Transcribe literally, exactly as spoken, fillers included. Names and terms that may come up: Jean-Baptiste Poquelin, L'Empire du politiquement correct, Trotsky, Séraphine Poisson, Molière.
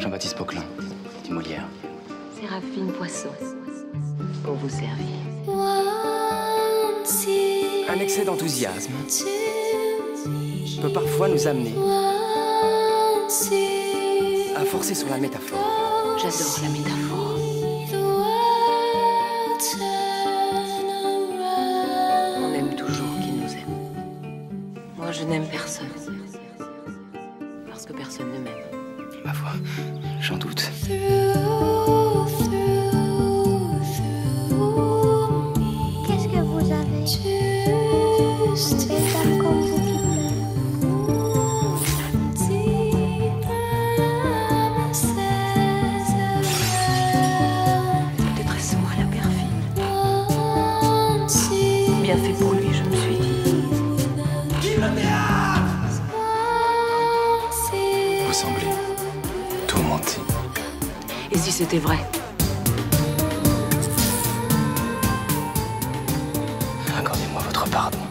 Jean-Baptiste Poquelin, du Molière. Séraphine Poisson, pour vous servir. Un excès d'enthousiasme peut parfois nous amener à forcer sur la métaphore. J'adore la métaphore. On aime toujours qui nous aime. Moi, je n'aime personne. Parce que personne ne m'aime. Ma foi, j'en doute. Qu'est-ce que vous avez? Des femmes comme vous qui pleurent. Détresse-moi la perfide. Bien fait pour lui, je me suis dit. Vive le théâtre! Vous semblez tourmenté. Et si c'était vrai? Accordez-moi votre pardon.